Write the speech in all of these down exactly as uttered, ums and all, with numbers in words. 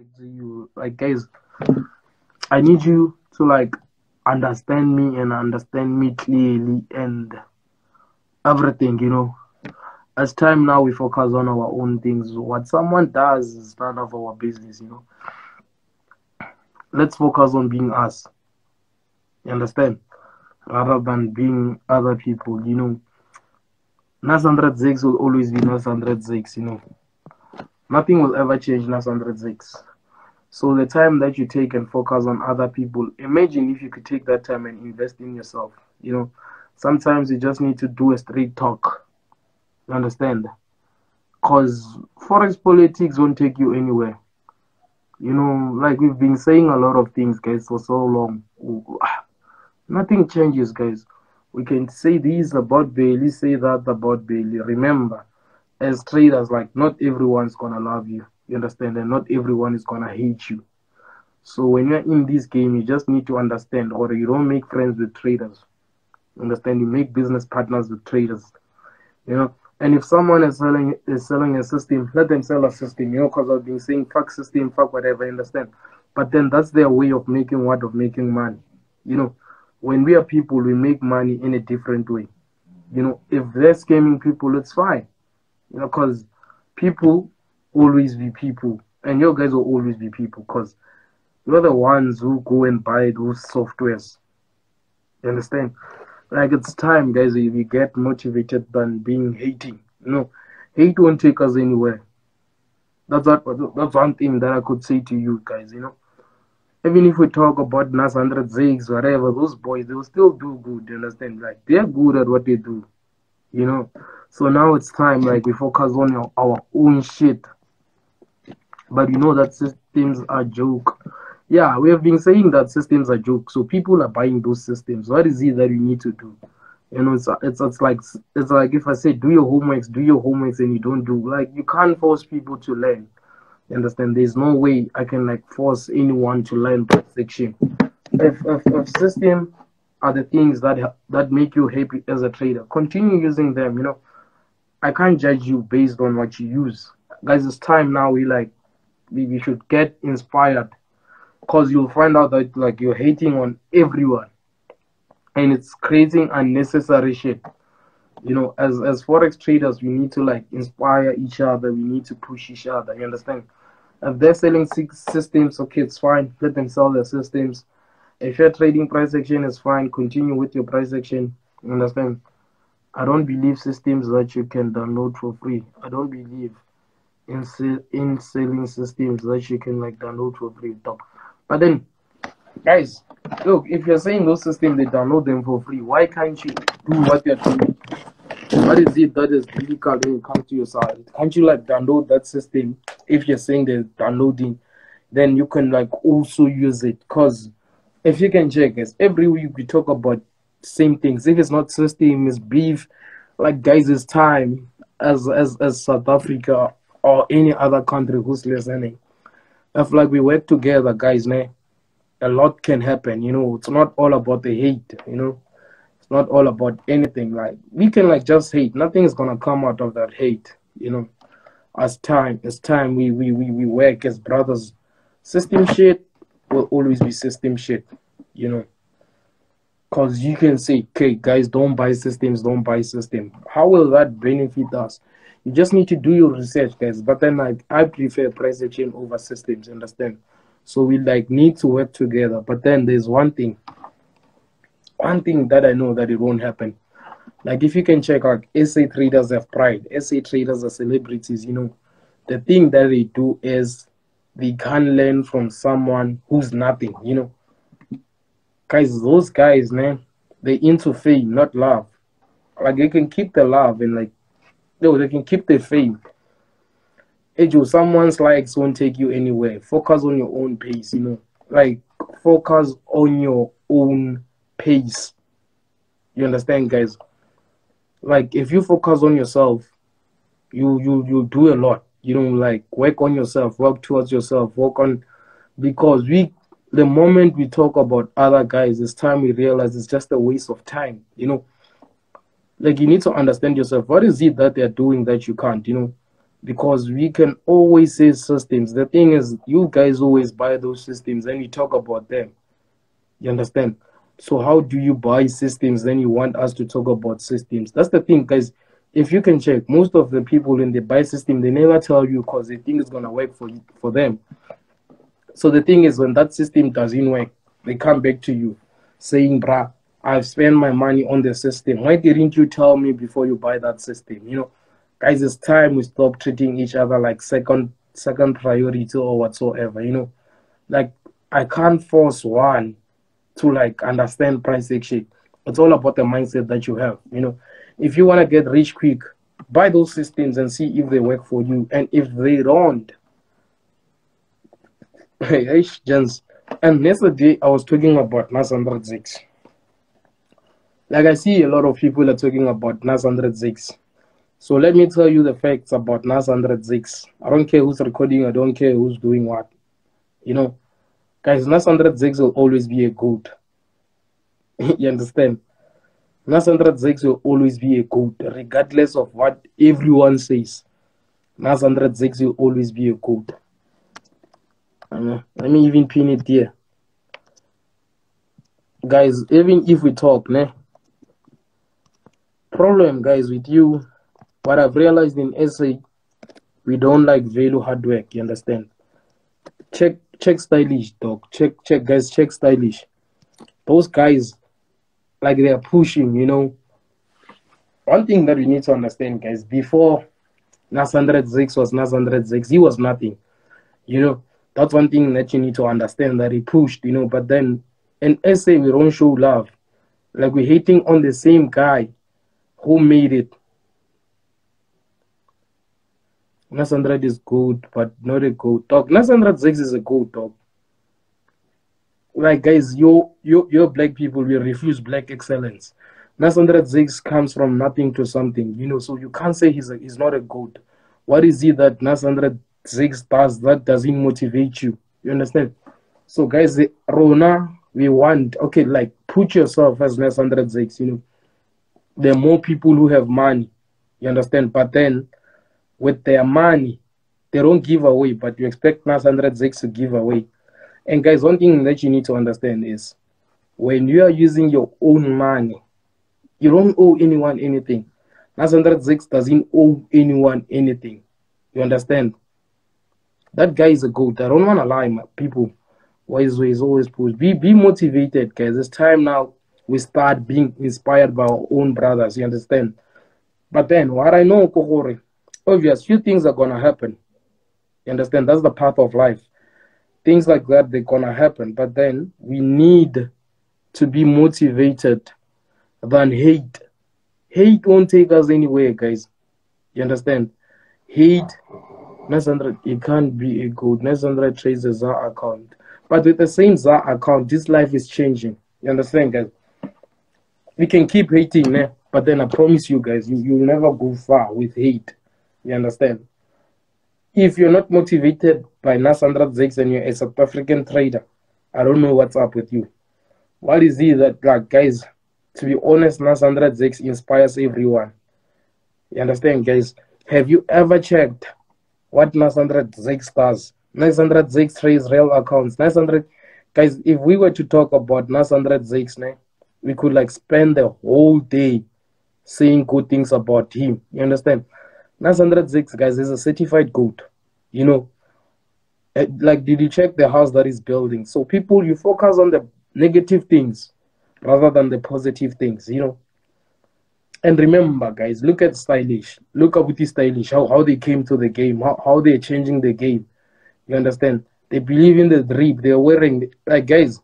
like to you, like guys, I need you to like understand me and understand me clearly and everything, you know. As time now, we focus on our own things. What someone does is none of our business, you know. Let's focus on being us, you understand, rather than being other people, you know. Nasandra Zigs will always be Nasandra Zigs, you know. Nothing will ever change Nasandra Zigs. So the time that you take and focus on other people, imagine if you could take that time and invest in yourself, you know. Sometimes you just need to do a straight talk, you understand, because forex politics won't take you anywhere, you know. Like we've been saying a lot of things, guys, for so long. Nothing changes, guys. We can say this about Bailey, say that about Bailey. Remember, as traders, like, not everyone's gonna love you, you understand, and not everyone is gonna hate you. So when you're in this game, you just need to understand, or you don't make friends with traders, you understand, you make business partners with traders, you know. And if someone is selling is selling a system, let them sell a system, you know, because I've been saying fuck system, fuck whatever, you understand. But then that's their way of making what of making money, you know. When we are people, we make money in a different way. You know, if they're scamming people, it's fine. You know, because people always be people. And your guys will always be people, because you're the ones who go and buy those softwares. You understand? Like, it's time, guys, if we get motivated than being hating. You know, hate won't take us anywhere. That's, what, that's one thing that I could say to you guys, you know. Even if we talk about Nas one hundred, Zigs, whatever, those boys, they will still do good, you understand? Like, they're good at what they do, you know? So now it's time, like, we focus on our, our own shit. But you know that systems are joke. Yeah, we have been saying that systems are joke. So people are buying those systems. What is it that you need to do? You know, it's, it's, it's, like, it's like if I say, do your homeworks, do your homeworks, and you don't do. Like, you can't force people to learn. Understand? There's no way I can like force anyone to learn that section. If if, if system are the things that that make you happy as a trader, continue using them. You know, I can't judge you based on what you use, guys. It's time now we like we, we should get inspired, because you'll find out that like you're hating on everyone, and it's creating unnecessary shit. You know, as as forex traders, we need to like inspire each other. We need to push each other. You understand? If they're selling six systems, okay, it's fine. Let them sell their systems. If you're trading price action, it's fine. Continue with your price action. You understand? I don't believe systems that you can download for free. I don't believe in in selling systems that you can like download for free. But then, guys, look, if you're saying those systems, they download them for free. Why can't you do what you're doing? What is it that is difficult when you come to your side? Can't you like download that system? If you're saying they're downloading, then you can like also use it. Because if you can check us, every week we talk about same things. If it's not system, it's beef. Like, guys, it's time as as as South Africa or any other country who's listening. If like we work together, guys, man, a lot can happen, you know. It's not all about the hate, you know. It's not all about anything. Like, we can like just hate. Nothing is gonna come out of that hate, you know. As time, as time we we we, we work as brothers. System shit will always be system shit, you know. Cause you can say, okay, guys, don't buy systems, don't buy system. How will that benefit us? You just need to do your research, guys. But then like I prefer price action over systems, understand? So we like need to work together. But then there's one thing, one thing that I know that it won't happen. Like if you can check out, S A traders have pride. S A traders are celebrities, you know. The thing that they do is they can learn from someone who's nothing, you know. Guys, those guys, man, they into fame, not love. Like they can keep the love and like, no, they can keep the fame. Someone's likes won't take you anywhere. Focus on your own pace, you know. Like, focus on your own pace. You understand, guys? Like, if you focus on yourself, you you you do a lot. You know, like, work on yourself, work towards yourself, work on... Because we, the moment we talk about other guys, it's time we realize it's just a waste of time, you know. Like, you need to understand yourself. What is it that they're doing that you can't, you know? because we can always say systems. The thing is, you guys always buy those systems and you talk about them. You understand? So how do you buy systems then you want us to talk about systems? That's the thing, guys. If you can check, most of the people when they buy system, they never tell you because they think it's going to work for you, for them. So the thing is, when that system doesn't work, they come back to you saying, bruh, I've spent my money on the system. Why didn't you tell me before you buy that system? You know, guys, it's time we stop treating each other like second second priority or whatsoever, you know. Like, I can't force one to, like, understand price action. It's all about the mindset that you have, you know. If you want to get rich quick, buy those systems and see if they work for you. And if they don't, hey, gents. And yesterday, I was talking about Nasandra Zigs. Like, I see a lot of people are talking about Nasandra Zigs. So let me tell you the facts about Nasandra Zigs. I don't care who's recording. I don't care who's doing what. You know, guys, Nasandra Zigs will always be a goat. You understand? Nasandra Zigs will always be a goat, regardless of what everyone says. Nasandra Zigs will always be a goat. Uh, let me even pin it here. Guys, even if we talk, ne? Problem, guys, with you, what I've realized in S A, we don't like value hard work, you understand? Check check Stylish, dog. Check, check, guys, check Stylish. Those guys, like, they are pushing, you know. One thing that we need to understand, guys, before Nas one oh six was Nas one oh six, he was nothing, you know. That's one thing that you need to understand, that he pushed, you know. But then in S A, we don't show love. Like, we're hating on the same guy who made it. Nasandra is good, but not a good dog. Nas one oh six is a good dog. Like, guys, you, you, you're black people, we refuse black excellence. Nas one oh six comes from nothing to something, you know. So you can't say he's, a, he's not a good. What is it that Nas one oh six does that doesn't motivate you? You understand? So, guys, the Rona, we want, okay, like, put yourself as Nas one oh six, you know. There are more people who have money, you understand? But then, with their money, they don't give away, but you expect Nas one oh six to give away. And, guys, one thing that you need to understand is, when you are using your own money, you don't owe anyone anything. Nas one oh six doesn't owe anyone anything. You understand? That guy is a goat. I don't want to lie, my people. Why is always, always pushed? Be, be motivated, guys. It's time now we start being inspired by our own brothers. You understand? But then, what I know, Kohori, obvious, few things are going to happen. You understand? That's the path of life. Things like that, they're going to happen. But then, we need to be motivated than hate. Hate won't take us anywhere, guys. You understand? Hate... Nasandra, it can't be a good. Nasandra trades a Z A account. But with the same Z A account, this life is changing. You understand, guys? We can keep hating, eh? But then I promise you guys, you, you'll never go far with hate. You understand? If you're not motivated by Nasandra Zigs and you're a South African trader, I don't know what's up with you. What is it that, like, guys, to be honest, Nasandra Zigs inspires everyone. You understand, guys? Have you ever checked what Nasandra Zigs does? Nasandra Zigs trades real accounts. Nasandra, guys, if we were to talk about Nasandra Zigs, we could, like, spend the whole day saying good things about him. You understand? Nasandra Zigs, guys, is a certified goat. You know, like, did you check the house that he's building? So people, you focus on the negative things rather than the positive things, you know. And remember, guys, look at Stylish. Look up with the Stylish, how, how they came to the game, how, how they're changing the game. You understand? They believe in the drip. They're wearing, like, guys,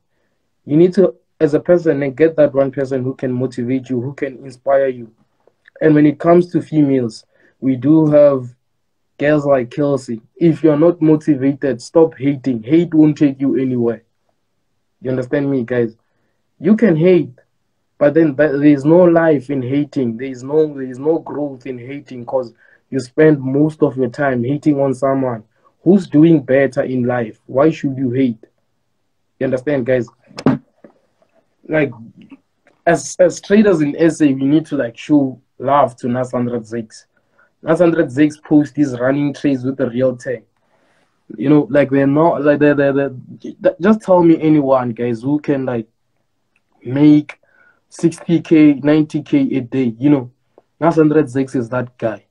you need to, as a person, and get that one person who can motivate you, who can inspire you. And when it comes to females, we do have girls like Kelsey. If you're not motivated, stop hating. Hate won't take you anywhere. You understand me, guys? You can hate. But then there is no life in hating. There is no, there is no growth in hating because you spend most of your time hating on someone who's doing better in life. Why should you hate? You understand, guys? Like, as as traders in S A, we need to, like, show love to Nas one oh six. Nasandra Zigs post is running trades with the real tech. You know, like they're not like they're, they're, they're just tell me anyone, guys, who can like make sixty K, ninety K a day. You know, Nasandra Zigs is that guy.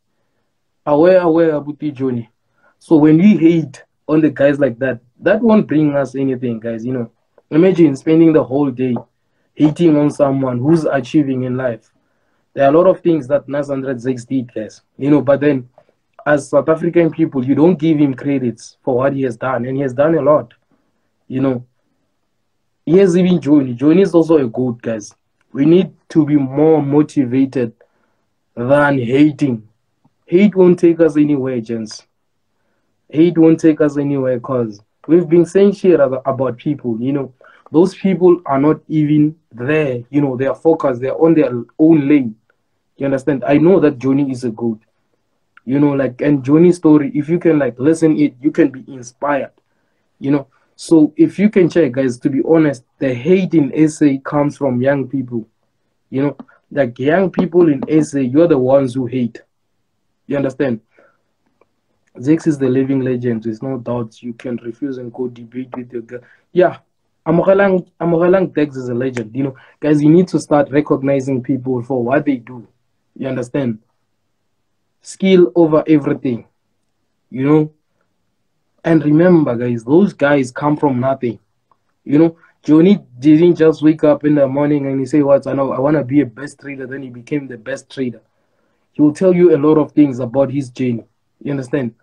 Aware, aware about the Johnny. So when we hate on the guys like that, that won't bring us anything, guys. You know, imagine spending the whole day hating on someone who's achieving in life. There are a lot of things that Nasandra Zigs did, guys. You know, but then as South African people, you don't give him credits for what he has done, and he has done a lot. You know, he has even Johnny. Johnny is also a goat, guys. We need to be more motivated than hating. Hate won't take us anywhere, gents. Hate won't take us anywhere because we've been saying shit about people, you know. Those people are not even there, you know, they are focused, they're on their own lane. You understand? I know that Johnny is a good, you know, like, and Johnny's story, if you can, like, listen it, you can be inspired, you know. So if you can check, guys, to be honest, the hate in S A comes from young people, you know. Like, young people in S A, you're the ones who hate. You understand? Zix is the living legend. There's no doubt you can refuse and go debate with your girl. Yeah, Amokelang Dex is a legend. You know, guys, you need to start recognizing people for what they do. You understand? Skill over everything. You know? And remember, guys, those guys come from nothing. You know, Johnny didn't just wake up in the morning and he say, what, I know, I want to be a best trader. Then he became the best trader. He will tell you a lot of things about his journey. You understand?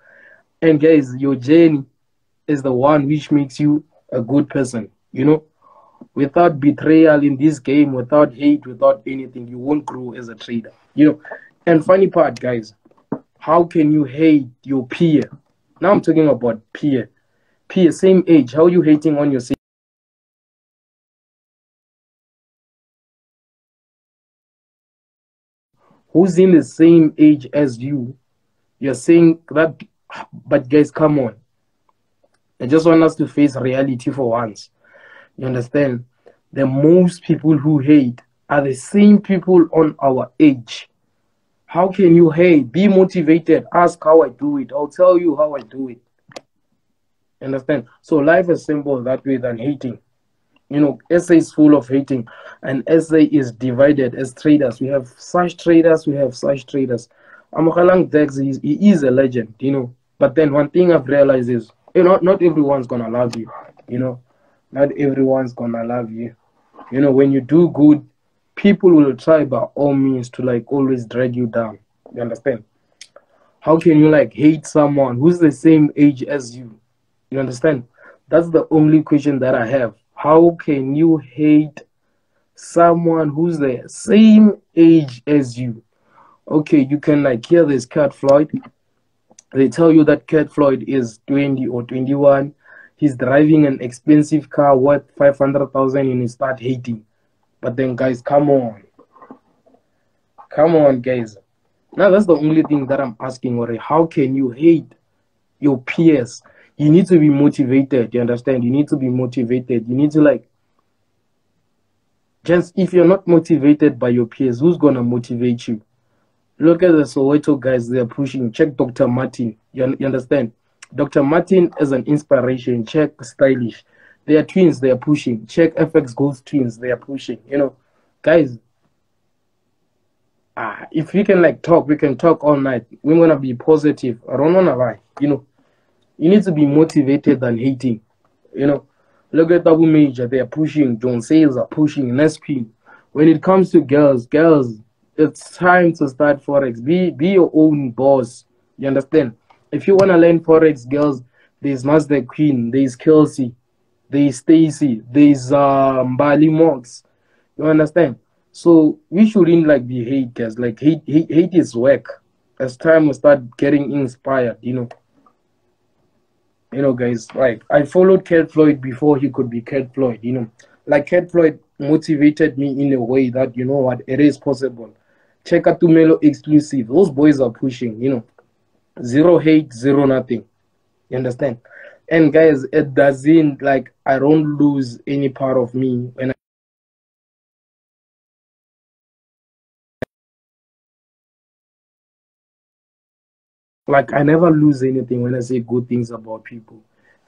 And guys, your journey is the one which makes you a good person. You know, without betrayal in this game, without hate, without anything, you won't grow as a trader. You know, and funny part, guys, how can you hate your peer? Now I'm talking about peer. Peer, same age. How are you hating on your same? Who's in the same age as you? You're saying that, but guys, come on. I just want us to face reality for once. You understand? The most people who hate are the same people on our age. How can you hate? Be motivated. Ask how I do it. I'll tell you how I do it. Understand? So life is simple that way than hating. You know, S A is full of hating, and S A is divided as traders. We have such traders, we have such traders. Amokelang Dex, he, he is a legend, you know. But then one thing I've realized is, you know, not everyone's going to love you, you know. Not everyone's going to love you. You know, when you do good, people will try by all means to, like, always drag you down. You understand? How can you, like, hate someone who's the same age as you? You understand? That's the only question that I have. How can you hate someone who's the same age as you? Okay, you can like hear this Kurt Floyd. They tell you that Kurt Floyd is twenty or twenty-one. He's driving an expensive car worth five hundred thousand and you start hating. But then guys, come on. Come on, guys. Now that's the only thing that I'm asking already. How can you hate your peers? You need to be motivated, you understand? You need to be motivated. You need to like, just if you're not motivated by your peers, who's going to motivate you? Look at the Soweto guys, they're pushing. Check Doctor Martin. You, you understand? Doctor Martin is an inspiration. Check Stylish. They are twins, they are pushing. Check F X Ghost twins, they are pushing. You know, guys, ah, if we can like talk, we can talk all night. We're going to be positive. I don't want to lie, you know. You need to be motivated than hating. You know, look at Double Major. They are pushing. John Sales are pushing. N A S Queen. When it comes to girls, girls, it's time to start Forex. Be, be your own boss. You understand? If you want to learn Forex, girls, there's Master Queen. There's Kelsey. There's Stacy. There's um, Bali Mox. You understand? So we shouldn't like be haters. Like hate, hate, hate is work. It's time we start getting inspired, you know. You know, guys, like, I followed Kurt Floyd before he could be Kurt Floyd, you know. Like, Kurt Floyd motivated me in a way that, you know what, it is possible. Check out Tumelo Exclusive. Those boys are pushing, you know. Zero hate, zero nothing. You understand? And, guys, it doesn't, like, I don't lose any part of me when I... Like, I never lose anything when I say good things about people.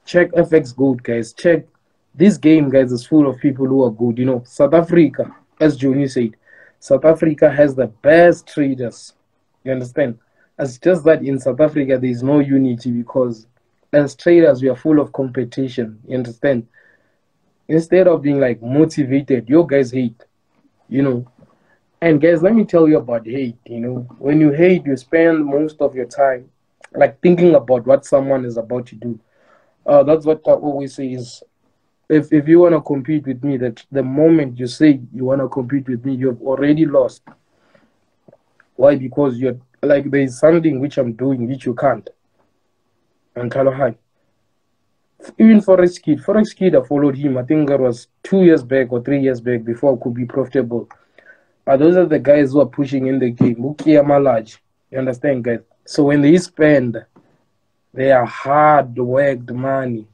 Check F X Gold, guys. Check this game, guys, is full of people who are good. You know, South Africa, as Johnny said, South Africa has the best traders. You understand? It's just that in South Africa, there is no unity because as traders, we are full of competition. You understand? Instead of being, like, motivated, you guys hate, you know. And guys, let me tell you about hate, you know. When you hate, you spend most of your time, like, thinking about what someone is about to do. Uh, that's what I always say is, if, if you want to compete with me, that the moment you say you want to compete with me, you've already lost. Why? Because you're, like, there is something which I'm doing which you can't. And Kalahan. Even Forex Kid, Forex Kid, I followed him. I think it was two years back or three years back before I could be profitable. But those are the guys who are pushing in the game. You understand, guys? So when they spend their hard-worked money,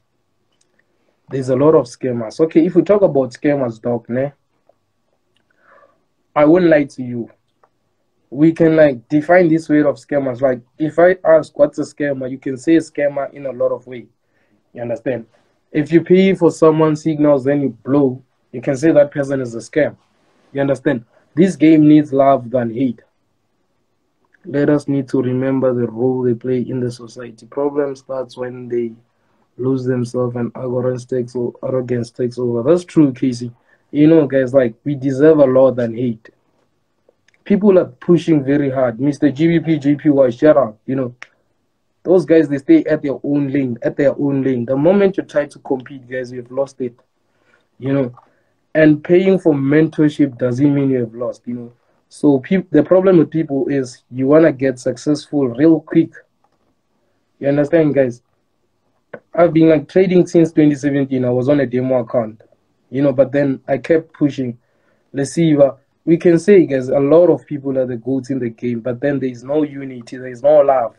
there's a lot of scammers. Okay, if we talk about scammers, Doc, ne? I wouldn't lie to you. We can, like, define this way of scammers. Like, if I ask what's a scammer, you can say a scammer in a lot of ways. You understand? If you pay for someone's signals, then you blow, you can say that person is a scam. You understand? This game needs love than hate. Let us need to remember the role they play in the society. Problem starts when they lose themselves and arrogance takes over. Arrogance takes over. That's true, Casey. You know, guys, like, we deserve a lot than hate. People are pushing very hard. Mister G B P J P Y, shut up, you know. Those guys, they stay at their own lane, at their own lane. The moment you try to compete, guys, you've lost it, you know. And paying for mentorship doesn't mean you have lost, you know. So pe the problem with people is you want to get successful real quick. You understand, guys? I've been, like, trading since twenty seventeen. I was on a demo account, you know, but then I kept pushing. Let's see, uh, we can say, guys, a lot of people are the goats in the game, but then there is no unity, there is no love.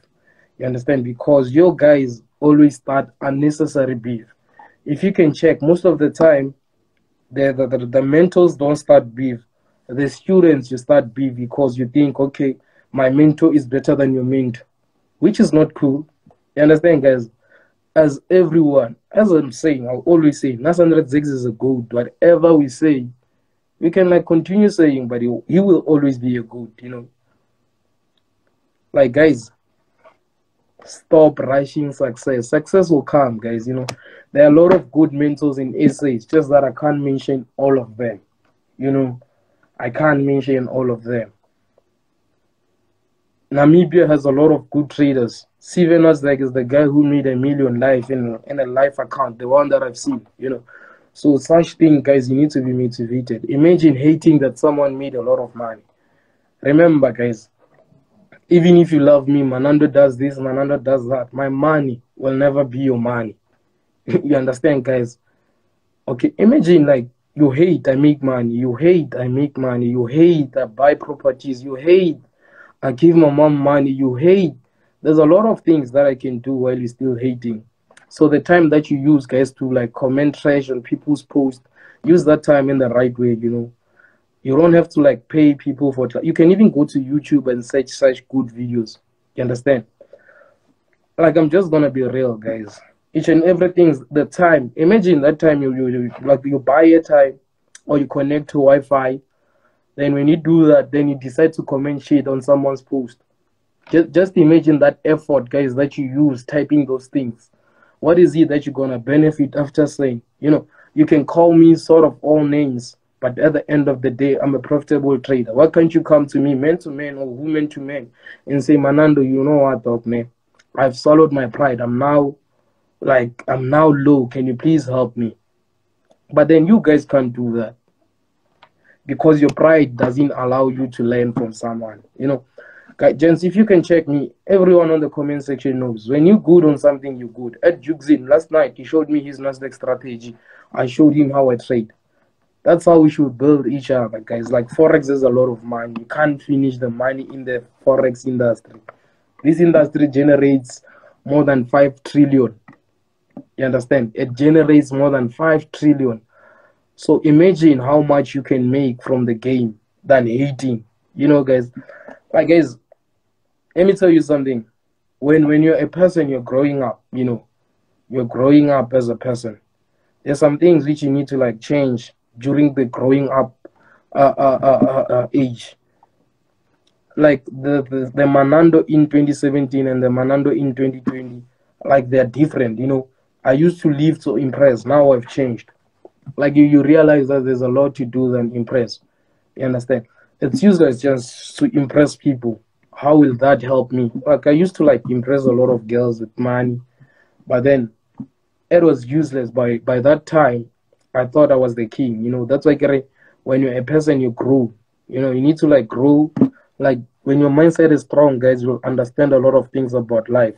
You understand? Because your guys always start unnecessary beef. If you can check, most of the time, the, the, the, the mentors don't start beef. The students, you start beef because you think, okay, my mentor is better than your mentor, which is not cool. You understand, guys? As everyone, as I'm saying, I'll always say, Nasandra Zigs is a goat. Whatever we say, we can, like, continue saying, but he, he will always be a goat, you know. Like, guys, stop rushing success. Success will come, guys, you know. There are a lot of good mentors in S A. It's just that I can't mention all of them, you know. I can't mention all of them. Namibia has a lot of good traders. Siva Nasdaq is the guy who made a million live in, in a live account, the one that I've seen, you know. So such thing, guys, you need to be motivated. Imagine hating that someone made a lot of money. Remember, guys, even if you love me, Manando does this, Manando does that, my money will never be your money. You understand, guys? Okay, imagine, like, you hate, I make money. You hate, I make money. You hate, I buy properties. You hate, I give my mom money. You hate. There's a lot of things that I can do while you're still hating. So the time that you use, guys, to, like, comment trash on people's posts, use that time in the right way, you know. You don't have to, like, pay people for... You can even go to YouTube and search such good videos. You understand? Like, I'm just going to be real, guys. Each and everything's the time. Imagine that time you, you, you like you buy a time or you connect to Wi-Fi. Then when you do that, then you decide to comment shit on someone's post. Just, just imagine that effort, guys, that you use typing those things. What is it that you're going to benefit after saying? You know, you can call me sort of all names. But at the end of the day, I'm a profitable trader. Why can't you come to me, man to man or woman to man, and say, Manando, you know what, dog, man? I've swallowed my pride. I'm now, like, I'm now low. Can you please help me? But then you guys can't do that because your pride doesn't allow you to learn from someone. You know, guys, gents, if you can check me, everyone on the comment section knows. When you're good on something, you're good. At Juxin, last night, he showed me his Nasdaq strategy. I showed him how I trade. That's how we should build each other, guys. Like, Forex is a lot of money. You can't finish the money in the Forex industry. This industry generates more than five trillion. You understand? It generates more than five trillion. So imagine how much you can make from the game than hating. You know, guys. Like, guys, let me tell you something. when when you're a person, you're growing up, you know, you're growing up as a person. There's some things which you need to like change during the growing up uh, uh, uh, uh, uh, age. Like the, the the Manando in twenty seventeen and the Manando in twenty twenty, like they're different, you know. I used to live to impress. Now I've changed. Like you, you realize that there's a lot to do than impress. You understand? It's useless just to impress people. How will that help me? Like I used to like impress a lot of girls with money, but then it was useless. By by that time, I thought I was the king. You know, that's why when you're a person, you grow. You know, you need to like grow. Like when your mindset is strong, guys, you'll understand a lot of things about life.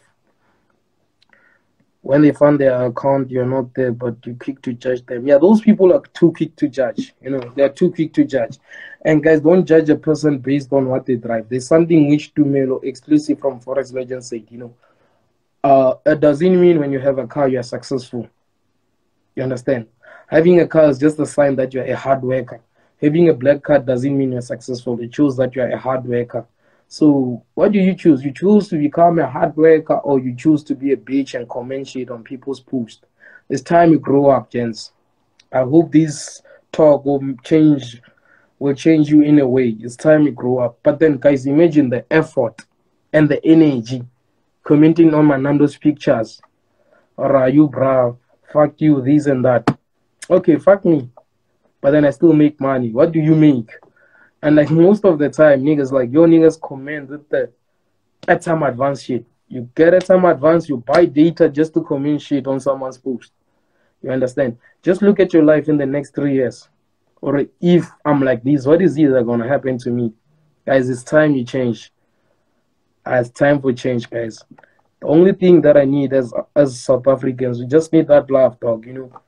When they fund their account, you're not there, but you're quick to judge them. Yeah, those people are too quick to judge. You know, they're too quick to judge. And guys, don't judge a person based on what they drive. There's something which Tumelo Exclusive from Forex Legend said, you know. Uh, it doesn't mean when you have a car, you're successful. You understand? Having a car is just a sign that you're a hard worker. Having a black card doesn't mean you're successful. It shows that you're a hard worker. So what do you choose? You choose to become a hard worker, or you choose to be a bitch and comment shit on people's posts. It's time you grow up, gents. I hope this talk will change will change you in a way. It's time you grow up. But then, guys, imagine the effort and the energy commenting on Manando's pictures. Or are you brave? Fuck you, this and that. Okay, fuck me. But then I still make money. What do you make? And like most of the time, niggas like your niggas comment with the at time advance shit. You get at time advance, you buy data just to comment shit on someone's post. You understand? Just look at your life in the next three years. Or if I'm like this, what is either gonna happen to me? Guys, it's time you change. It's time for change, guys. The only thing that I need as as South Africans, we just need that love, dog, you know.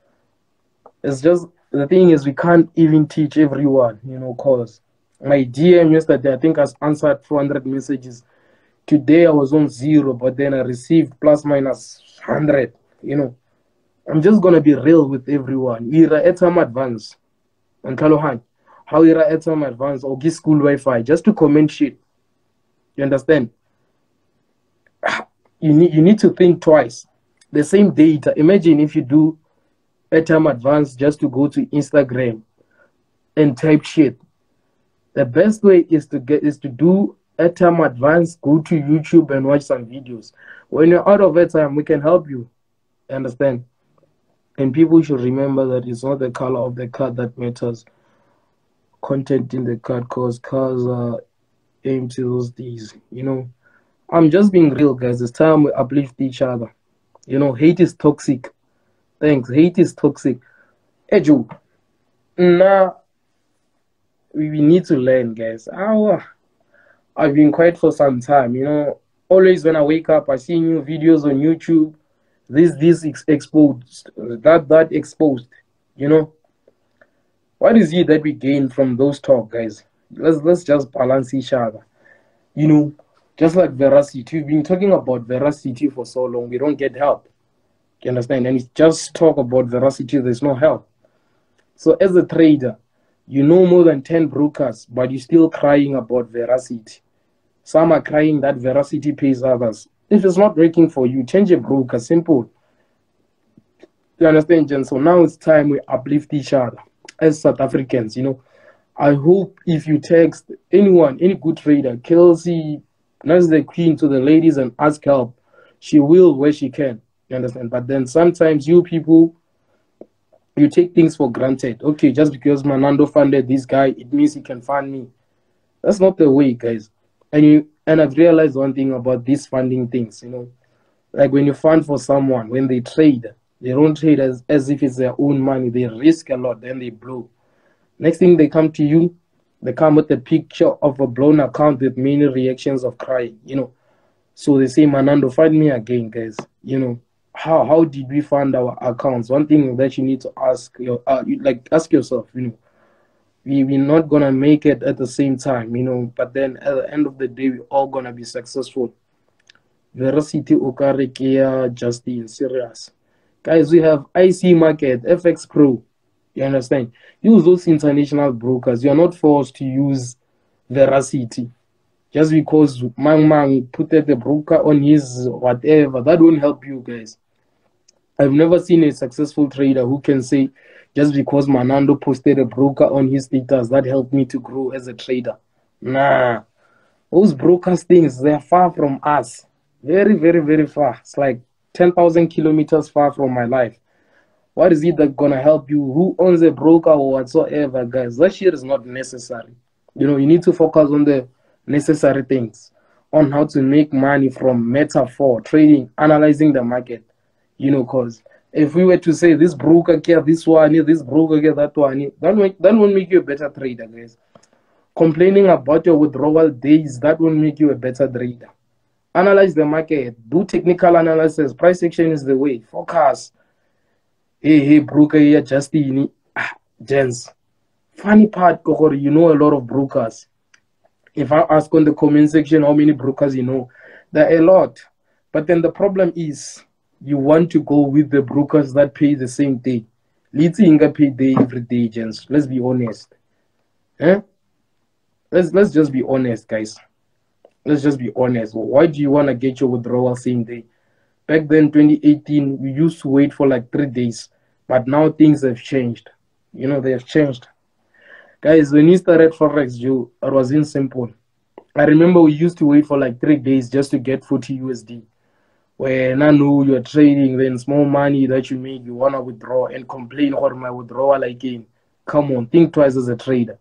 It's just the thing is we can't even teach everyone, you know, cause my D M yesterday, I think I answered four hundred messages. Today I was on zero, but then I received plus minus one hundred. You know, I'm just going to be real with everyone. Ira etam advance. And Kalohan, how Ira etam advance or give school Wi-Fi just to comment shit. You understand? You need, you need to think twice. The same data. Imagine if you do etam advance just to go to Instagram and type shit. The best way is to get is to do airtime advance, go to YouTube and watch some videos. When you're out of airtime, we can help you. Understand? And people should remember that it's not the color of the card that matters. Content in the card, cause cars are aimed to those days. You know, I'm just being real, guys. It's time we uplift each other. You know, hate is toxic. Thanks. Hate is toxic. Ejo. Nah. We need to learn, guys. Oh, I've been quiet for some time, you know. Always when I wake up, I see new videos on YouTube. This, this ex exposed, that, that exposed, you know. What is it that we gain from those talk, guys? Let's let's just balance each other, you know. Just like Veracity, we've been talking about Veracity for so long. We don't get help. You understand? And it's just talk about Veracity. There's no help. So as a trader, you know more than ten brokers, but you're still crying about Veracity. Some are crying that Veracity pays others. If it's not working for you, change a broker. Simple. You understand, Jen? So now it's time we uplift each other as South Africans, you know. I hope if you text anyone, any good trader, Kelsey, Nurse the Queen, to the ladies and ask help, she will where she can. You understand? But then sometimes you people, you take things for granted. Okay, just because Manando funded this guy, it means he can fund me. That's not the way, guys. And you and I've realized one thing about these funding things, you know. Like when you fund for someone, when they trade, they don't trade as, as if it's their own money. They risk a lot, then they blow. Next thing they come to you, they come with a picture of a blown account with many reactions of crying, you know. So they say, Manando, fund me again, guys, you know. How how did we fund our accounts? One thing that you need to ask your uh, like ask yourself, you know, we we're not gonna make it at the same time, you know. But then at the end of the day, we're all gonna be successful. Veracity Okarikia, Justin, serious guys. We have I C Market, F X Pro. You understand? Use those international brokers. You are not forced to use Veracity. just because Mang Mang put the broker on his whatever. That won't help you guys. I've never seen a successful trader who can say, just because Manando posted a broker on his status, that helped me to grow as a trader. Nah. Those brokers things, they're far from us. Very, very, very far. It's like ten thousand kilometers far from my life. What is it that's going to help you? Who owns a broker or whatsoever, guys? That shit is not necessary. You know, you need to focus on the necessary things, on how to make money from metaphor, trading, analyzing the market. You know, because if we were to say this broker care this one, this broker care that one, that won't, that won't make you a better trader, guys. Complaining about your withdrawal days, that won't make you a better trader. Analyze the market. Do technical analysis. Price action is the way. Focus. Hey, hey, broker here, Justin. Ah, gents. Funny part, you know a lot of brokers. If I ask on the comment section how many brokers you know, there are a lot. But then the problem is, you want to go with the brokers that pay the same day. Let's inga pay day every day, gents. Let's be honest. Eh? Let's let's just be honest, guys. Let's just be honest. Why do you want to get your withdrawal same day? Back then, twenty eighteen, we used to wait for like three days. But now things have changed. You know, they have changed. Guys, when you started Forex, you, it wasn't simple. I remember we used to wait for like three days just to get forty U S D. When I know you're trading, then small money that you make, you want to withdraw and complain about my withdrawal again. Come on, think twice as a trader.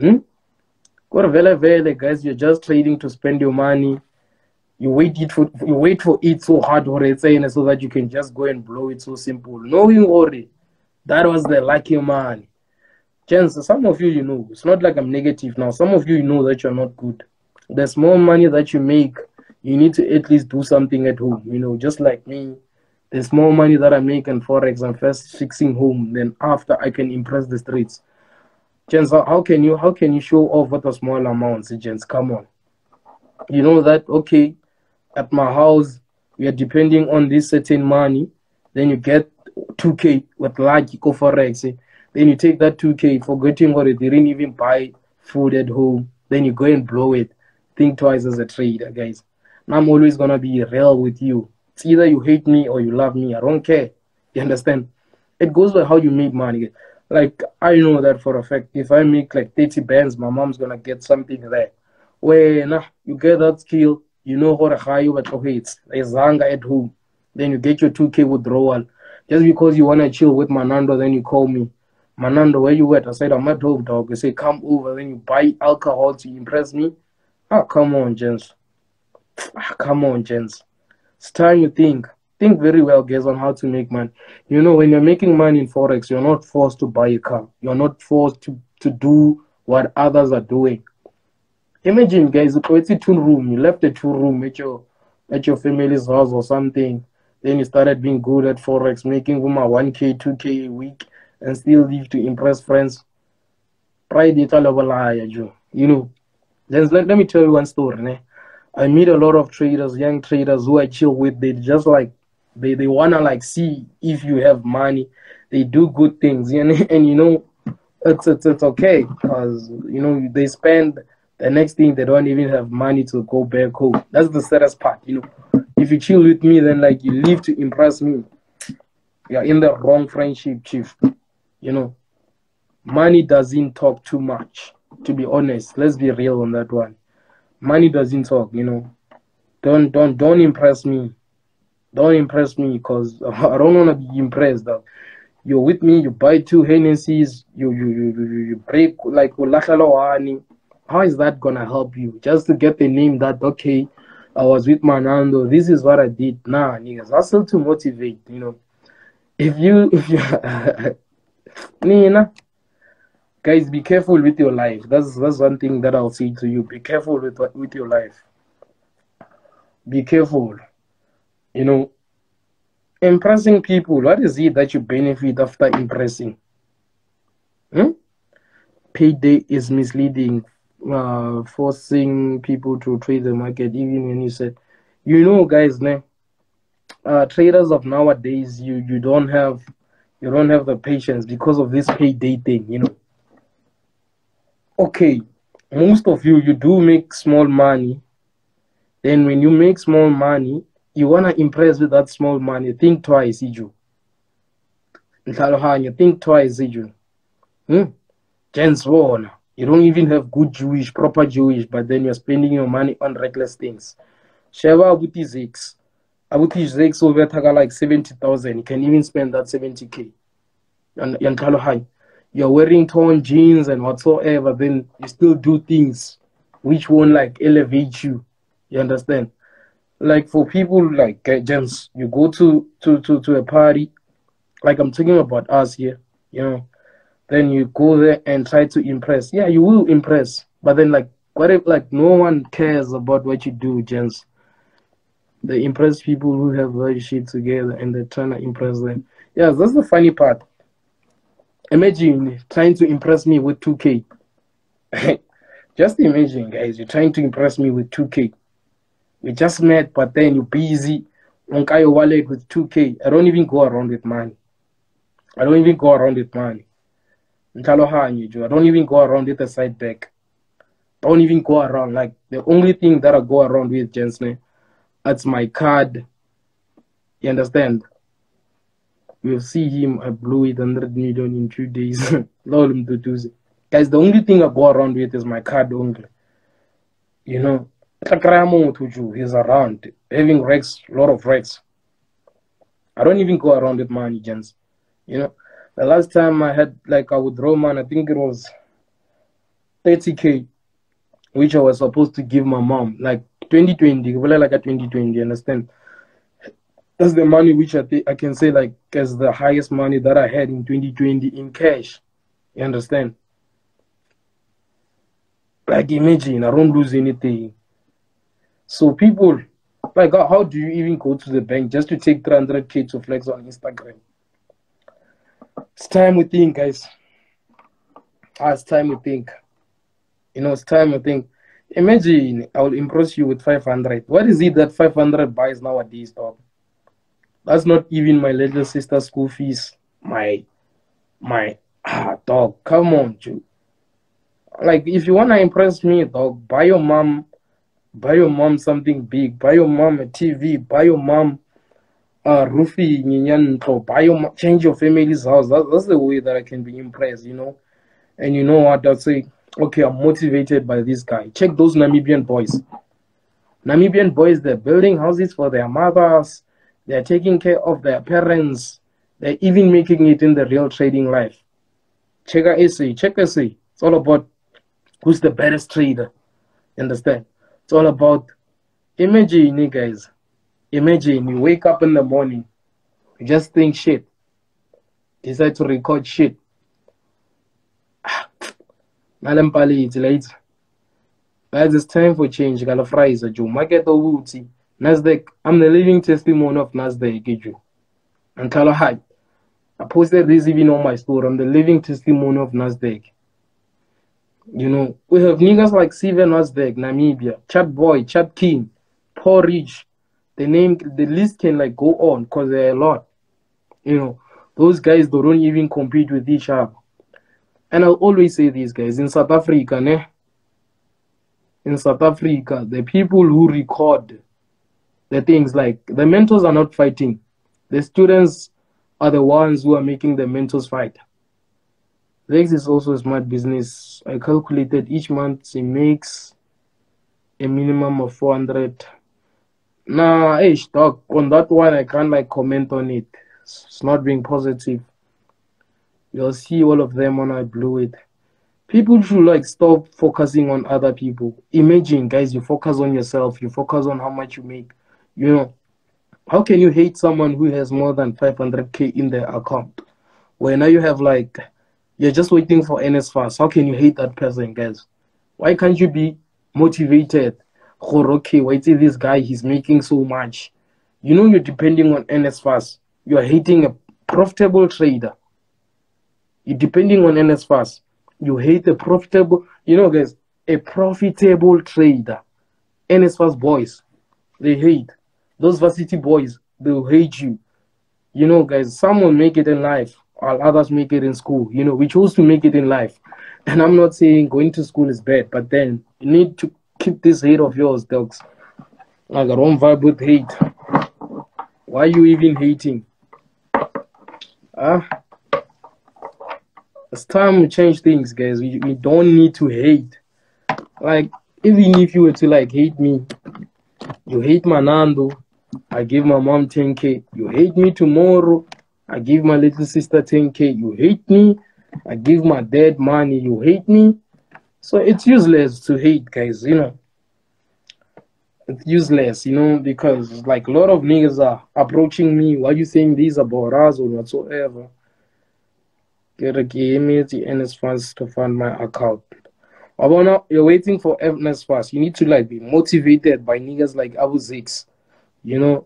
Hmm? Guys, you're just trading to spend your money. You wait it for you wait for it so hard or it's so that you can just go and blow it, so simple. No, you worry. That was the lucky man. Chance, some of you you know, it's not like I'm negative now. Some of you, you know that you're not good. The small money that you make, you need to at least do something at home, you know, just like me. The small money that I make in Forex, I'm first fixing home, then after I can impress the streets. Gents, how can you how can you show off what a small amount, gents? Come on. You know that, okay, at my house, we are depending on this certain money. Then you get two K with large Forex. Then you take that two K, forgetting what it didn't even buy food at home. Then you go and blow it. Think twice as a trader, guys. I'm always going to be real with you. It's either you hate me or you love me. I don't care. You understand? It goes by how you make money. Like, I know that for a fact. If I make like thirty bands, my mom's going to get something there. When nah, you get that skill, you know how to hire you, but okay, it's zanga at home. Then you get your two K withdrawal. Just because you want to chill with Manando, then you call me. Manando, where you at? I said, I'm at home, dog. You say, come over. Then you buy alcohol to impress me. Ah, come on, gents. Come on, gents. It's time you think. Think very well, guys, on how to make money. You know, when you're making money in Forex, you're not forced to buy a car. You're not forced to, to do what others are doing. Imagine, guys, it's a two-room. You left a two-room at your, at your family's house or something. Then you started being good at Forex, making one K, two K a week, and still live to impress friends. Pride is all over liar, Joe. You know, let, let me tell you one story, né? I meet a lot of traders, young traders who I chill with. They just like, they, they want to like see if you have money. They do good things. And, and you know, it's, it's, it's okay because, you know, they spend the next thing. They don't even have money to go back home. That's the saddest part, you know. If you chill with me, then like you live to impress me. You're in the wrong friendship, chief. You know, money doesn't talk too much, to be honest. Let's be real on that one. Money doesn't talk, you know. Don't don't don't impress me. Don't impress me because I don't wanna be impressed. Though. You're with me, you buy two Hennessy's, you you you you, you break like how is that gonna help you? Just to get the name that okay, I was with Manando, this is what I did. Nah, niggas, that's still to motivate, you know. If you if you Nina. Guys, be careful with your life. That's that's one thing that I'll say to you. Be careful with with your life. Be careful. You know, impressing people, what is it that you benefit after impressing? Hmm? Payday is misleading, uh, forcing people to trade the market, even when you said, you know, guys, né? Uh, traders of nowadays, you you don't have you don't have the patience because of this payday thing, you know. Okay, most of you, you do make small money. Then when you make small money, you want to impress with that small money. Think twice, Iju. Think twice, Iju. Hmm? Gents, you don't even have good Jewish, proper Jewish, but then you're spending your money on reckless things. Sheva Abuti Zix. Abuti Zix over like seventy thousand. You can even spend that seventy K. And you're wearing torn jeans and whatsoever, then you still do things which won't like elevate you. You understand? Like for people like uh, gents, you go to, to, to, to a party, like I'm talking about us here, you know, then you go there and try to impress. Yeah, you will impress, but then like, what if like no one cares about what you do, gents? They impress people who have very shit together and they're trying to impress them. Yeah, that's the funny part. Imagine trying to impress me with two K. Just imagine, guys, you're trying to impress me with two K. We just met, but then you're busy. Don't carry your wallet with two K. I don't even go around with money. I don't even go around with money. I don't even go around with a side bag. Don't even go around. Like, the only thing that I go around with, gents, that's my card. You understand? We'll see him. I blew it one hundred million in two days. Guys, the only thing I go around with is my card only. You know, he's around, having wrecks, a lot of wrecks. I don't even go around with money, gents. You know, the last time I had, like, I would draw, man, I think it was thirty K, which I was supposed to give my mom, like twenty twenty, like a twenty twenty, understand? That's the money which I think I can say like as the highest money that I had in twenty twenty in cash. You understand? Like imagine, I don't lose anything. So people, like how do you even go to the bank just to take three hundred K to flex on Instagram? It's time we think, guys. Ah, it's time we think. You know, it's time we think. Imagine I will impress you with five hundred. What is it that five hundred buys nowadays, dog? That's not even my little sister's school fees. My, my, ah, dog, come on, Jew. Like, if you want to impress me, dog, buy your mom, buy your mom something big. Buy your mom a T V. Buy your mom a roofie, buy your mom, change your family's house. That, that's the way that I can be impressed, you know. And you know what, I'll say, okay, I'm motivated by this guy. Check those Namibian boys. Namibian boys, they're building houses for their mothers. They're taking care of their parents. They're even making it in the real trading life. Check out S A. Check S A. It's all about who's the best trader. Understand? It's all about imagine, you guys. Imagine you wake up in the morning. You just think shit. Decide to record shit. Guys, it's time for change. Market or woodsy. Nasdaq, I'm the living testimony of Nasdaq, Giju. And Kalahai, I posted this even on my store. I'm the living testimony of Nasdaq. You know, we have niggas like Siva Nasdaq, Namibia, Chap Boy, Chap King, Porridge. The name, the list can like go on because there are a lot. You know, those guys they don't even compete with each other. And I'll always say these guys in South Africa, ne? In South Africa, the people who record the things like the mentors are not fighting. The students are the ones who are making the mentors fight. Zex is also a smart business. I calculated each month she makes a minimum of four hundred. Nah, hey, dog, on that one, I can't like comment on it. It's not being positive. You'll see all of them when I blew it. People should like stop focusing on other people. Imagine, guys, you focus on yourself. You focus on how much you make. You know, how can you hate someone who has more than five hundred K in their account? Where now you have like, you're just waiting for N S F A S. How can you hate that person, guys? Why can't you be motivated? Oh, okay, wait till this guy, he's making so much. You know you're depending on N S F A S. You're hating a profitable trader. You're depending on N S F A S. You hate a profitable, you know guys, a profitable trader. N S F A S boys, they hate. Those varsity boys, they'll hate you. You know, guys, some will make it in life. while others make it in school. You know, we chose to make it in life. And I'm not saying going to school is bad, but then you need to keep this hate of yours, dogs. Like, I don't vibe with hate. Why are you even hating? Huh? It's time we change things, guys. We, we don't need to hate. Like, even if you were to, like, hate me, you hate Manando, I give my mom ten K. You hate me tomorrow, I give my little sister ten K. You hate me, I give my dad money. You hate me. So it's useless to hate, guys, you know. It's useless, you know, because, like, a lot of niggas are approaching me. Why are you saying these about us or whatsoever? Get a game at the N S funds to fund my account. Abona, you're waiting for N S funds. You need to, like, be motivated by niggas like Abu Zix. You know,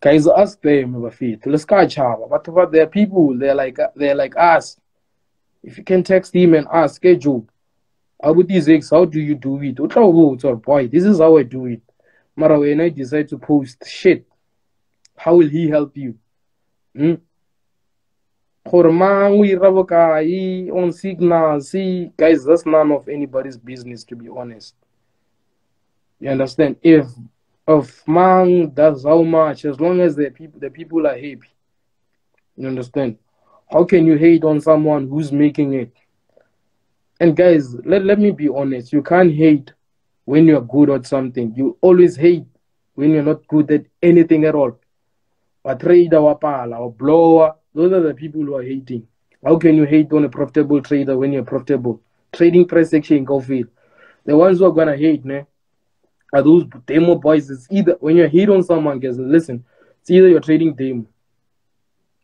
guys, ask them about it. Let's catch up. But there are people, they're like, they're like us. If you can text him and ask, hey, Joe, Abu Zix, how do you do it? Boy, this is how I do it. Mara, when I decide to post shit, how will he help you? Hmm? On Signal, see, guys, that's none of anybody's business, to be honest. You understand? If of man, that's how much, as long as the people the people are happy. You understand? How can you hate on someone who's making it? And guys, let, let me be honest, you can't hate when you're good at something. You always hate when you're not good at anything at all. A trader, a pala, or blower. Those are the people who are hating. How can you hate on a profitable trader when you're profitable? Trading price action, go field. The ones who are gonna hate, man, are those demo boys. It's either when you hate on someone, guys, listen, it's either you're trading demo.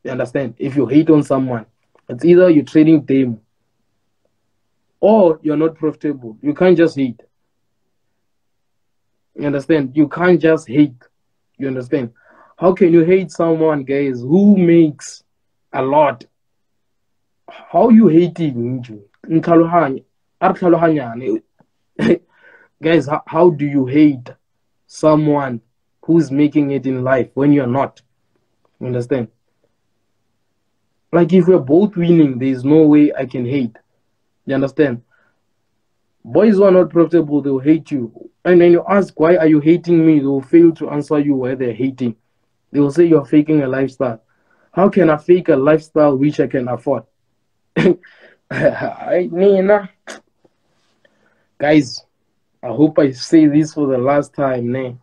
You understand? If you hate on someone, it's either you're trading demo or you're not profitable. You can't just hate. You understand? You can't just hate. You understand? How can you hate someone, guys, who makes a lot? How you hating? Guys, how, how do you hate someone who's making it in life when you're not? You understand? Like, if we're both winning, there's no way I can hate. You understand? Boys who are not profitable, they'll hate you. And when you ask, why are you hating me? They'll fail to answer you why they're hating. They will say you're faking a lifestyle. How can I fake a lifestyle which I can afford? Guys, I hope I say this for the last time.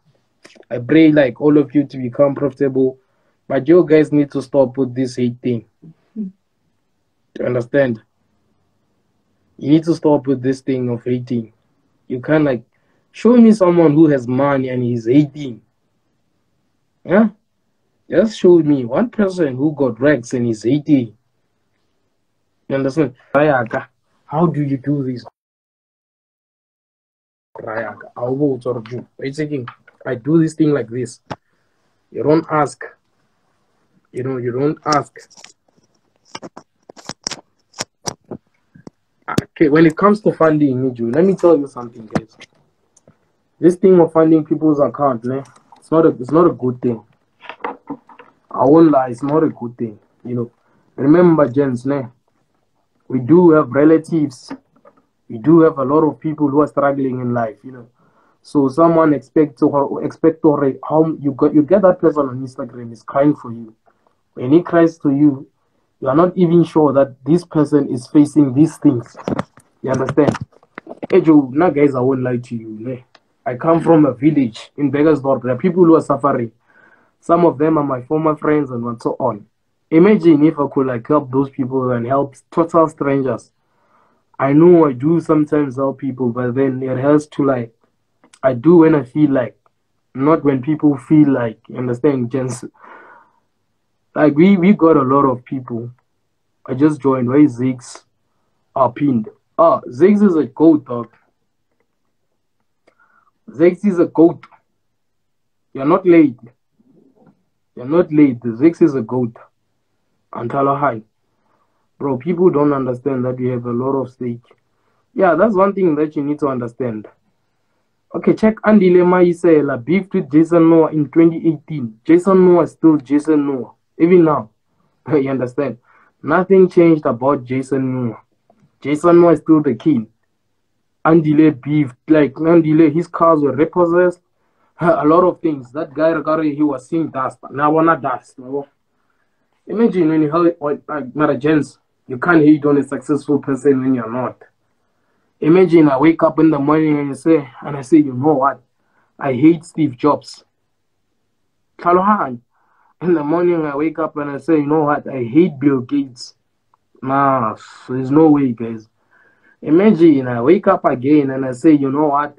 I pray like all of you to become profitable. But you guys need to stop with this hate thing. Do you understand? You need to stop with this thing of hating. You can't, like, show me someone who has money and he's hating. Yeah, just show me one person who got racks and is eighty. You understand? How do you do this? I do this thing like this. You don't ask. You know, you don't ask. Okay, when it comes to funding, let me tell you something, guys. This thing of funding people's account, man. It's not a, it's not a good thing. I won't lie, it's not a good thing. You know, remember, gents, ne? We do have relatives. We do have a lot of people who are struggling in life. You know, so someone expect to expect to how you got you get that person on Instagram is crying for you. When he cries to you, you are not even sure that this person is facing these things. You understand? Hey, Joe, now guys, I won't lie to you, ne? I come from a village in Begersdorp. There are people who are suffering. Some of them are my former friends and so on. Imagine if I could, like, help those people and help total strangers. I know I do sometimes help people, but then it has to, like, I do when I feel like, not when people feel like, you understand, gents? Like, we, we got a lot of people. I just joined. Why is Ziggs? Ah, pinned. Ah, Ziggs is a goat, dog. Zix is a goat. You're not late. You're not late. Zix is a goat. Antala high. Bro, people don't understand that we have a lot of stake. Yeah, that's one thing that you need to understand. Okay, check Andile Maisele beefed with Jason Moore in twenty eighteen. Jason Moore is still Jason Moore. Even now. You understand? Nothing changed about Jason Moore. Jason Moore is still the king. Andile beef, like Andile, his cars were repossessed. A lot of things. That guy, Ragari, he was seeing dust. Now we're not dust. Imagine when you heard, like, not a gents, you can't hate on a successful person when you're not. Imagine I wake up in the morning and you say, and I say, you know what? I hate Steve Jobs. Kalohan. In the morning I wake up and I say, you know what? I hate Bill Gates. Nah, there's no way, guys. Imagine I wake up again and I say, you know what?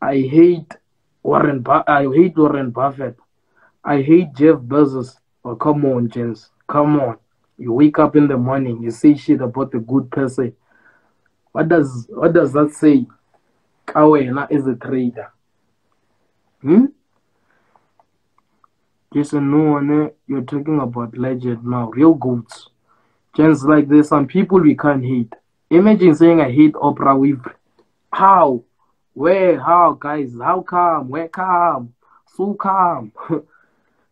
I hate Warren. Bu I hate Warren Buffett. I hate Jeff Bezos. Oh, come on, gents. Come on. You wake up in the morning, you say shit about a good person. What does what does that say? Kawena is a trader. Hmm? Jason, no one, you're talking about legend now. Real goats. Gents, like there's some people we can't hate. Imagine saying I hate Oprah Winfrey. How? Where? How, guys? How come? Where come? So come.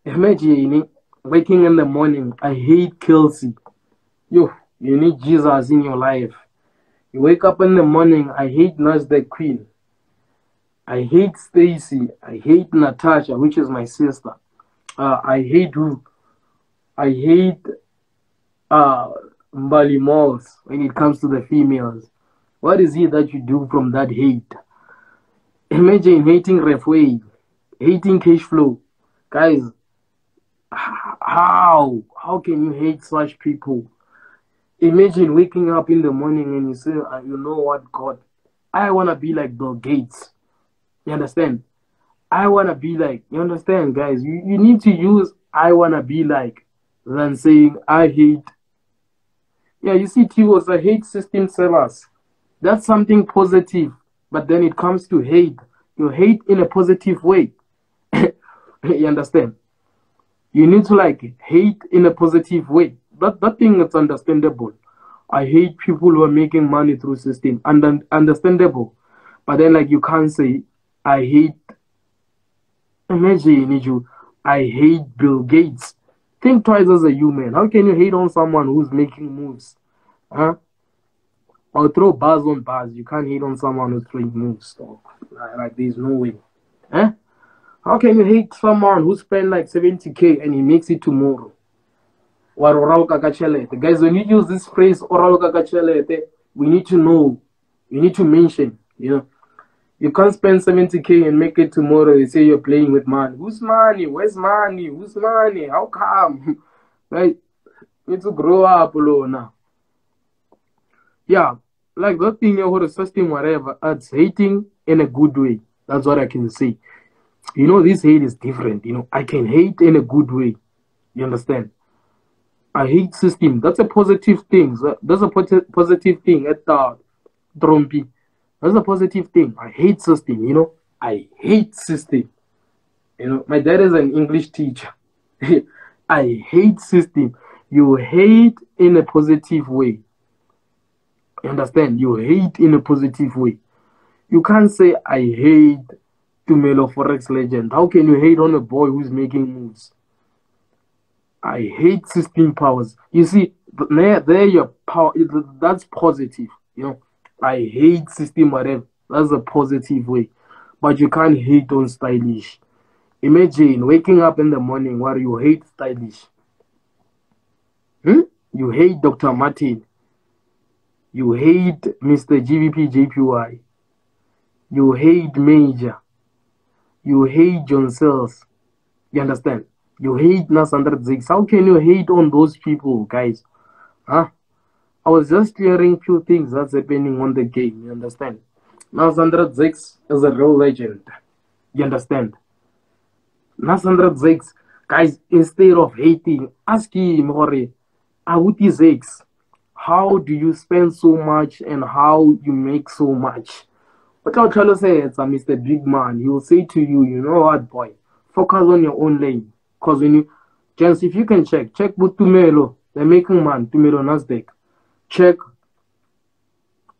Imagine waking in the morning, I hate Kelsey. You, you need Jesus in your life. You wake up in the morning, I hate Nurse the Queen. I hate Stacy. I hate Natasha, which is my sister. Uh, I hate who? I hate uh, Bali Mox when it comes to the females. What is it that you do from that hate? Imagine hating Refway, hating Cash Flow. Guys, how? How can you hate such people? Imagine waking up in the morning and you say, oh, you know what, God? I want to be like Bill Gates. You understand? I want to be like, you understand, guys? You, you need to use I want to be like than saying I hate. Yeah, you see, T-Wos, I hate system sellers. That's something positive. But then it comes to hate. You hate in a positive way. You understand? You need to, like, hate in a positive way. That, that thing that's understandable. I hate people who are making money through system. And, understandable. But then, like, you can't say, I hate... Imagine you, I hate Bill Gates. Think twice as a human. How can you hate on someone who's making moves? Huh? Or throw bars on bars. You can't hate on someone who's throwing moves. So, like, there's no way. Huh? How can you hate someone who spent like seventy K and he makes it tomorrow? Guys, when you use this phrase, we need to know. You need to mention, you know. You can't spend seventy K and make it tomorrow. You say you're playing with money. Who's money? Where's money? Who's money? How come? Right? You need to grow up, now. Yeah. Like that thing, you're resisting whatever. That's hating in a good way. That's what I can say. You know, this hate is different. You know, I can hate in a good way. You understand? I hate system. That's a positive thing. That's a positive thing at the Trumpy. That's a positive thing. I hate system, you know. I hate system. You know, my dad is an English teacher. I hate system. You hate in a positive way. You understand? You hate in a positive way. You can't say, I hate Tumelo Forex Legend. How can you hate on a boy who's making moves? I hate system powers. You see, there, there your power, that's positive, you know. I hate system whatever. That's a positive way. But you can't hate on Stylish. Imagine waking up in the morning where you hate Stylish. Hmm? You hate Doctor Martin. You hate Mister G B P J P Y. You hate Major. You hate John Sales. You understand? You hate Nasandra Zigs. How can you hate on those people, guys? Huh? I was just clearing few things that's happening on the game, you understand? Nasandra Zigs is a real legend, you understand? Nasandra Zigs, guys, instead of hating, ask him, Hori, Awuti Zigs, how do you spend so much and how you make so much? But I'll tell you, say it's a Mister Big Man, he will say to you, you know what, boy, focus on your own lane. Because when you, Jens, if you can check, check with Tumelo, the making man, Tumelo Nasdaq. Check,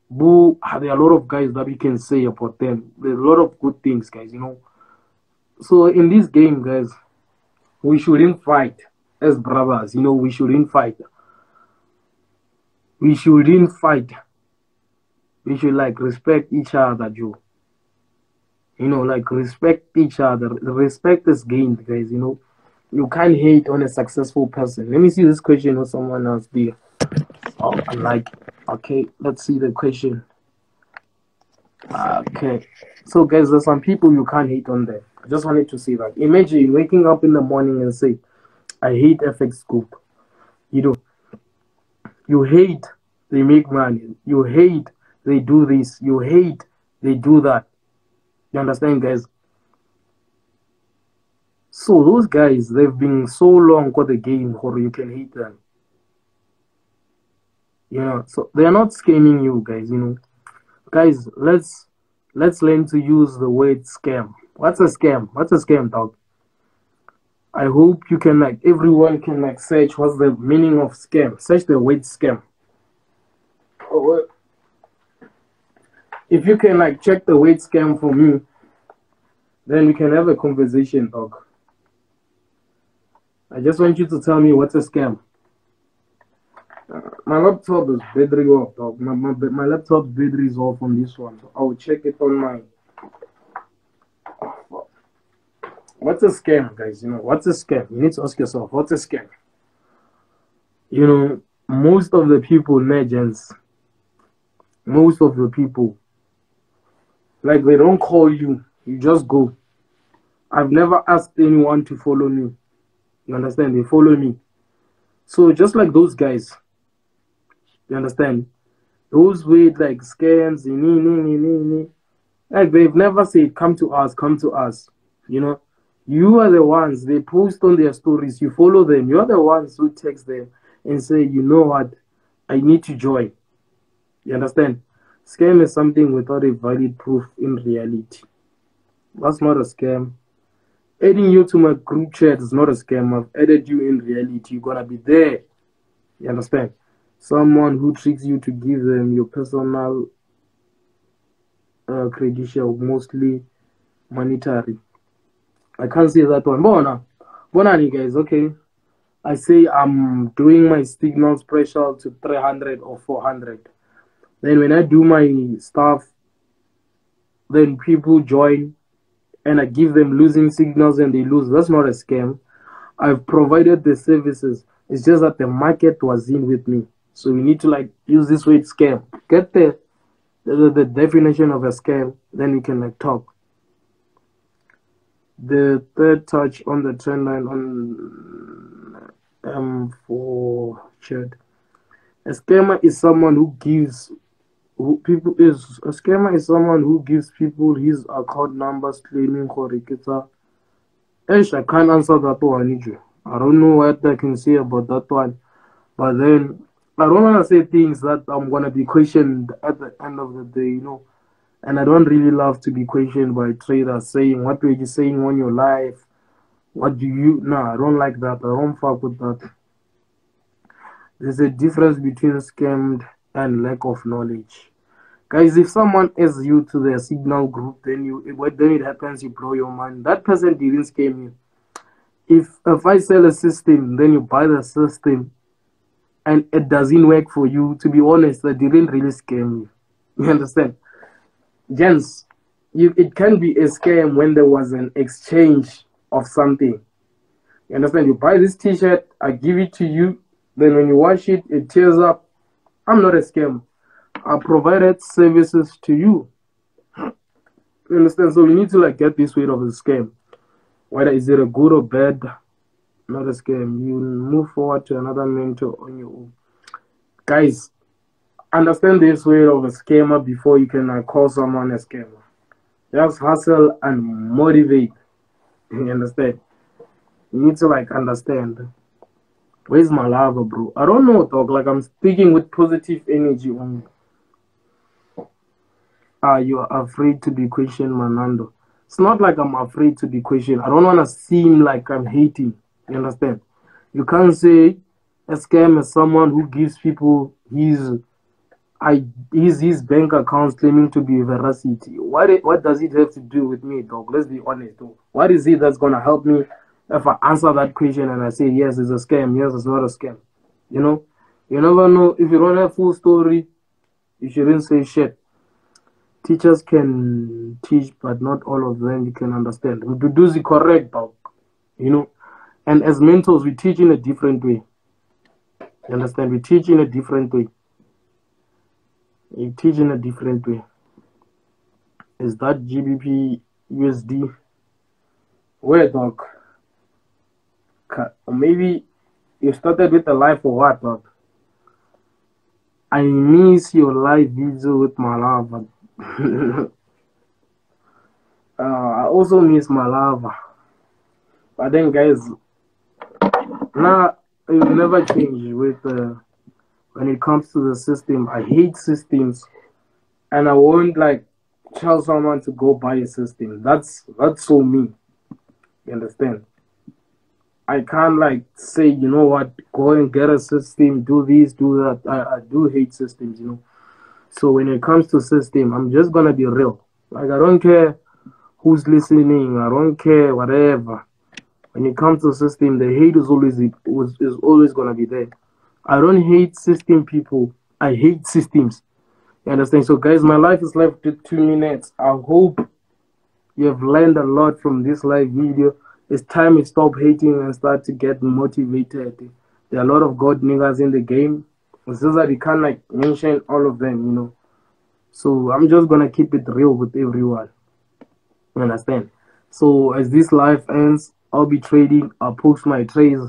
boo, there are a lot of guys that we can say about them. There's a lot of good things, guys, you know. So in this game, guys, we shouldn't fight as brothers, you know, we shouldn't fight. we shouldn't fight. We should like respect each other, Joe. You know, like respect each other. Respect is gained, guys. You know, you can't hate on a successful person. Let me see this question or someone else there. Oh, I like. Okay, let's see the question. Okay, so guys, there's some people you can't hate on there. I just wanted to say that. Imagine waking up in the morning and say, "I hate F X Group." You know, you hate they make money. You hate they do this. You hate they do that. You understand, guys? So those guys, they've been so long for the game, or you can hate them. You know, so they are not scamming you, guys. You know, guys, let's let's learn to use the word scam. What's a scam? What's a scam, dog? I hope you can like everyone can like search what's the meaning of scam. Search the word scam. Oh, what? If you can like check the word scam for me, then we can have a conversation, dog. I just want you to tell me what's a scam. Uh, my laptop is battery off, dog. My, my, my laptop's battery is off on this one. So I'll check it on my... Oh, what's a scam, guys? You know, what's a scam? You need to ask yourself, what's a scam? You know, most of the people, legends, most of the people, like they don't call you, you just go. I've never asked anyone to follow me. You understand? They follow me. So just like those guys, you understand? Those with like scams, like they've never said, come to us, come to us. You know, you are the ones they post on their stories, you follow them. You're the ones who text them and say, you know what, I need to join. You understand? Scam is something without a valid proof in reality. That's not a scam. Adding you to my group chat is not a scam. I've added you in reality. You're gonna be there. You understand? Someone who tricks you to give them your personal uh, credential, mostly monetary. I can't say that one. Bona, bona, you guys. Okay. I say I'm doing my signal special to three hundred or four hundred. Then when I do my stuff, then people join and I give them losing signals and they lose. That's not a scam. I've provided the services. It's just that the market was in with me. So we need to like use this word scam. Get the, the, the definition of a scam, then we can like talk. The third touch on the trend line on M four chat. A scammer is someone who gives who people is a scammer is someone who gives people his account numbers claiming Horikita. Ish, I can't answer that one. I don't know what I can say about that one. But then I don't wanna say things that I'm gonna be questioned at the end of the day, you know. And I don't really love to be questioned by traders saying what were you saying on your life? What do you nah, I don't like that. I don't fuck with that. There's a difference between scammed and lack of knowledge. Guys, if someone adds you to their signal group, then you then it happens, you blow your mind. That person didn't scam you. If, if I sell a system, then you buy the system, and it doesn't work for you, to be honest, that didn't really scam you. You understand? Gents, you, it can be a scam when there was an exchange of something. You understand? You buy this t-shirt, I give it to you, then when you wash it, it tears up. I'm not a scam. I provided services to you. You understand? So we need to like get this weight of the scam. Whether is it a good or bad, not a scam. You move forward to another mentor on your own. Guys, understand this weight of a scammer before you can like, call someone a scammer. Just hustle and motivate. You understand? You need to like understand. Where's my lava, bro? I don't know, dog. Like, I'm speaking with positive energy only. Ah, you are afraid to be questioned, Manando. It's not like I'm afraid to be questioned. I don't want to seem like I'm hating. You understand? You can't say a scam is someone who gives people his I his, his bank accounts claiming to be Veracity. What, it, what does it have to do with me, dog? Let's be honest, dog. What is it that's going to help me? If I answer that question and I say, yes, it's a scam, yes, it's not a scam, you know, You never know. If you don't have full story, you shouldn't say shit. Teachers can teach, but not all of them you can understand. We do do the correct, but, you know. And as mentors, we teach in a different way. You understand? We teach in a different way. We teach in a different way. Is that G B P U S D? Where, dog? Or maybe you started with a live or what, dog? I miss your live video with my lava. uh, I also miss my lava. But then, guys, nah, it will never change with uh, when it comes to the system. I hate systems, and I won't like tell someone to go buy a system. That's that's so me. You understand? I can't like say, you know what, go and get a system, do this, do that. I, I do hate systems, you know. So when it comes to system, I'm just gonna be real. Like, I don't care who's listening. I don't care whatever. When it comes to system, the hate is always is always gonna be there. I don't hate system people. I hate systems. You understand? So guys, my life is left with two minutes. I hope you have learned a lot from this live video. It's time you stop hating and start to get motivated. There are a lot of God niggas in the game. It's just that we can't like mention all of them, you know. So I'm just gonna keep it real with everyone. You understand? So as this life ends, I'll be trading, I'll post my trades,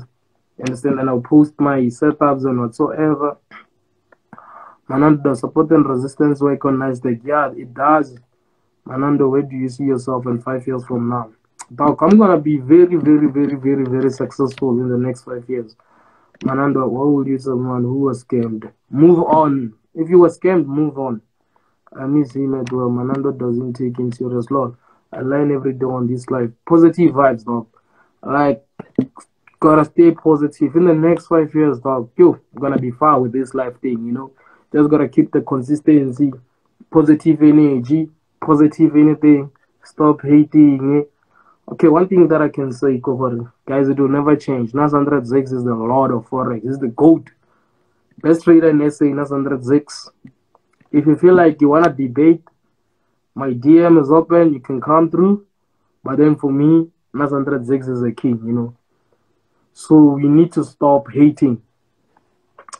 you understand, and I'll post my setups and whatsoever. Manando, support and resistance work on Nasdaq. Yeah, it does. Manando, where do you see yourself in five years from now? Doc, I'm gonna be very, very, very, very, very successful in the next five years. Manando, why would you someone who was scammed? Move on. If you were scammed, move on. I miss him at well. Manando doesn't take him serious, Lord. I learn every day on this life. Positive vibes, dog. Like, gotta stay positive. In the next five years, dog, yo, I'm gonna be far with this life thing, you know. Just gotta keep the consistency, positive energy, positive anything. Stop hating. Eh? Okay, one thing that I can say, cover guys, it will never change. Nasandra Zigs is the lord of Forex. He's the GOAT. Best trader in S A, Nasandra Zigs. If you feel like you wanna debate, my D M is open. You can come through. But then for me, Nasandra Zigs is a king, you know. So we need to stop hating.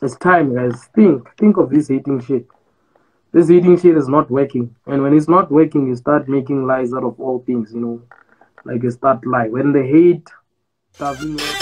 It's time, guys. Think. Think of this hating shit. This hating shit is not working. And when it's not working, you start making lies out of all things, you know. Like you start lying. When they hate,